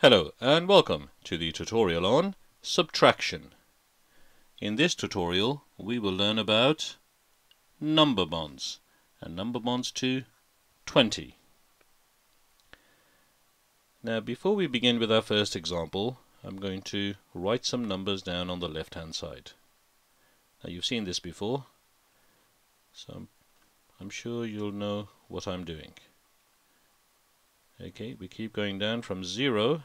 Hello and welcome to the tutorial on subtraction. In this tutorial we will learn about number bonds and number bonds to 20. Now before we begin with our first example, I'm going to write some numbers down on the left hand side. Now you've seen this before, so I'm sure you'll know what I'm doing. Okay, we keep going down from 0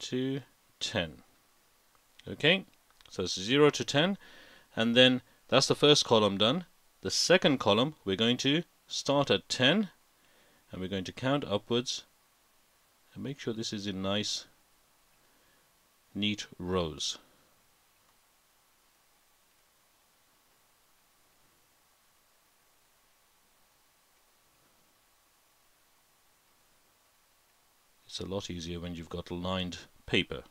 to 10. Okay, so it's 0 to 10, and then that's the first column done. The second column, we're going to start at 10, and we're going to count upwards, and make sure this is in nice, neat rows. It's a lot easier when you've got lined paper.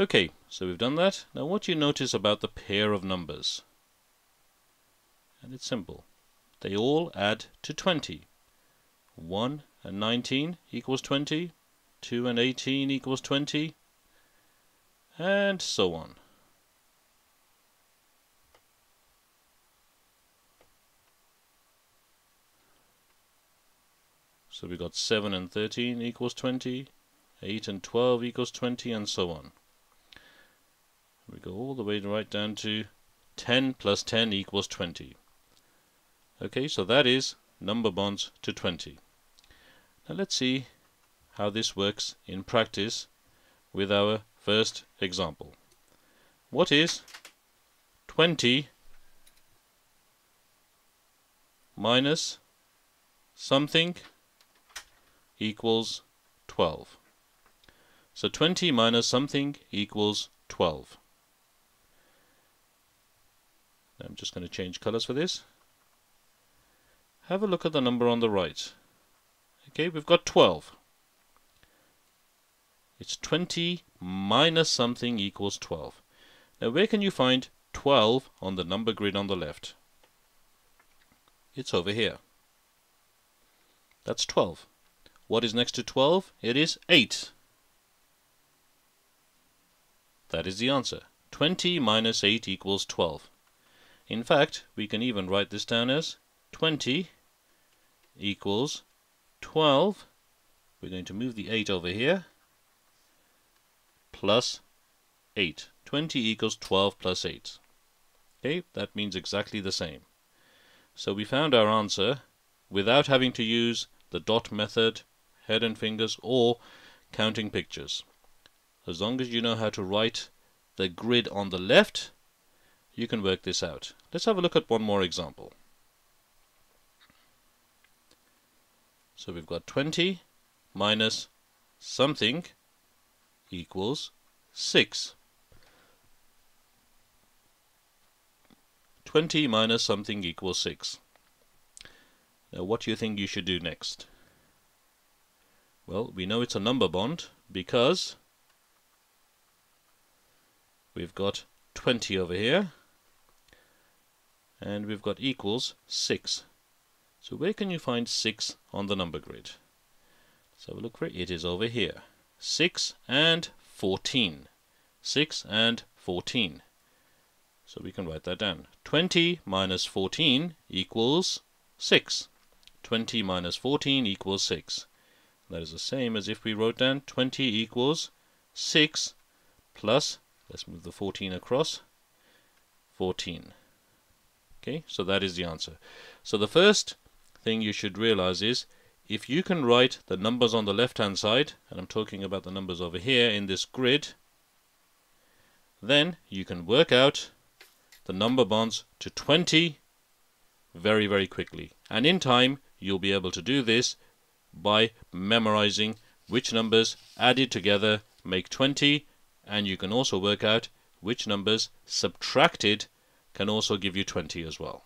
Okay, so we've done that. Now what do you notice about the pair of numbers? And it's simple. They all add to 20. 1 and 19 equals 20. 2 and 18 equals 20. And so on. So we got 7 and 13 equals 20, 8 and 12 equals 20, and so on. We go all the way right down to 10 plus 10 equals 20. Okay, so that is number bonds to 20. Now let's see how this works in practice with our first example. What is 20 minus something equals 12. So 20 minus something equals 12. I'm just going to change colors for this. Have a look at the number on the right. Okay, we've got 12. It's 20 minus something equals 12. Now where can you find 12 on the number grid on the left? It's over here. That's 12. What is next to 12? It is 8. That is the answer. 20 minus 8 equals 12. In fact, we can even write this down as 20 equals 12. We're going to move the 8 over here. Plus 8. 20 equals 12 plus 8. Okay, that means exactly the same. So we found our answer without having to use the dot method, head and fingers, or counting pictures. As long as you know how to write the grid on the left, you can work this out. Let's have a look at one more example. So we've got 20 minus something equals 6. 20 minus something equals 6. Now what do you think you should do next? Well, we know it's a number bond because we've got 20 over here and we've got equals 6. So where can you find 6 on the number grid? So we'll look for it. It is over here. 6 and 14. 6 and 14. So we can write that down. 20 minus 14 equals 6. 20 minus 14 equals 6. That is the same as if we wrote down 20 equals 6 plus, let's move the 14 across, 14. Okay, so that is the answer. So the first thing you should realize is, if you can write the numbers on the left-hand side, and I'm talking about the numbers over here in this grid, then you can work out the number bonds to 20 very, very quickly. And in time, you'll be able to do this by memorizing which numbers added together make 20, and you can also work out which numbers subtracted can also give you 20 as well.